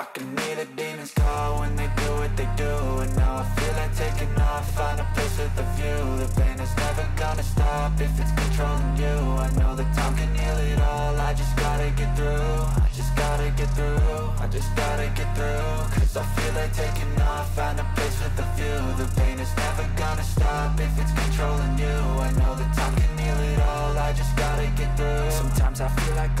I can hear the demons call when they do what they do, and now I feel like taking off, find a place with a view. The pain is never gonna stop if it's controlling you. I know that time can heal it all, I just gotta get through. I just gotta get through, I just gotta get through. Cause I feel like taking off, find a place with a view. The pain is never gonna stop if it's controlling you. I know that time can heal it all, I just gotta get through. Sometimes I feel like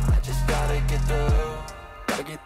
I just gotta get through. Gotta get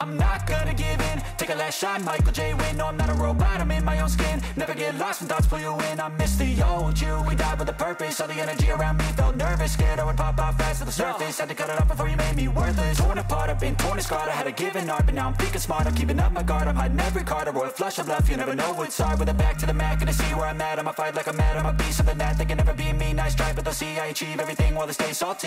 I'm not gonna give in, take a last shot, Michael J. Wynn. No, I'm not a robot, I'm in my own skin. Never get lost when thoughts pull you in. I miss the old you, we died with a purpose. All the energy around me felt nervous, scared I would pop off fast to the surface. Had to cut it off before you made me worthless. Torn apart, I've been torn and scarred. I had a given art, but now I'm thinking smart. I'm keeping up my guard, I'm hiding every card. A royal flush of love, you never know what's hard. With a back to the mat, gonna see where I'm at. I'ma fight like I'm mad, I'ma be something that they can never be me. Nice try, but they'll see I achieve everything while they stay salty.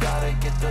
Gotta get through.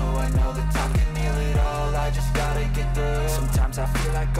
I know that time can heal it all, I just gotta get through. Sometimes I feel like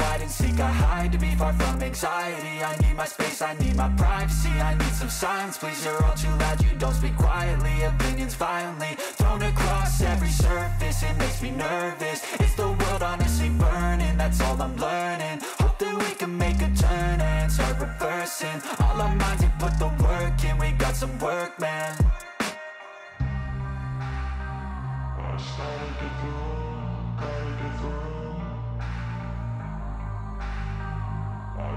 hide and seek, I hide to be far from anxiety. I need my space, I need my privacy. I need some silence, please, you're all too loud. You don't speak quietly, opinions violently thrown across every surface. It makes me nervous, it's the world honestly burning. That's all I'm learning, hope that we can make a turn and start reversing all all our minds and put the work in. We got some work, man. I started to through, gotta get through. I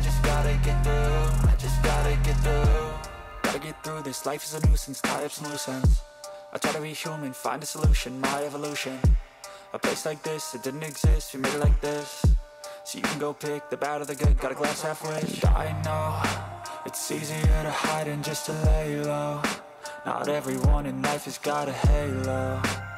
just gotta get through. I just gotta get through. Gotta get through this, life is a nuisance, tie up some loose ends. I try to be human, find a solution, my evolution. A place like this, it didn't exist, we made it like this. So you can go pick the bad or the good, got a glass halfway. I know it's easier to hide than just to lay low. Not everyone in life has got a halo.